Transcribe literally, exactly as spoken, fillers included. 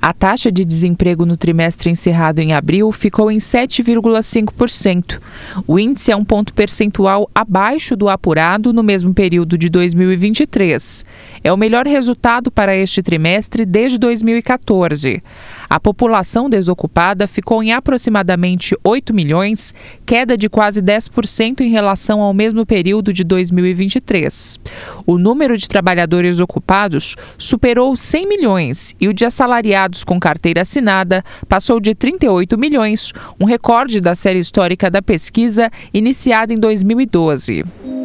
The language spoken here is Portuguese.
A taxa de desemprego no trimestre encerrado em abril ficou em sete vírgula cinco por cento. O índice é um ponto percentual abaixo do apurado no mesmo período de dois mil e vinte e três. É o melhor resultado para este trimestre desde dois mil e quatorze. A população desocupada ficou em aproximadamente oito milhões, queda de quase dez por cento em relação ao mesmo período de dois mil e vinte e três. O número de trabalhadores ocupados superou cem milhões e o de assalariados com carteira assinada passou de trinta e oito milhões, um recorde da série histórica da pesquisa iniciada em dois mil e doze.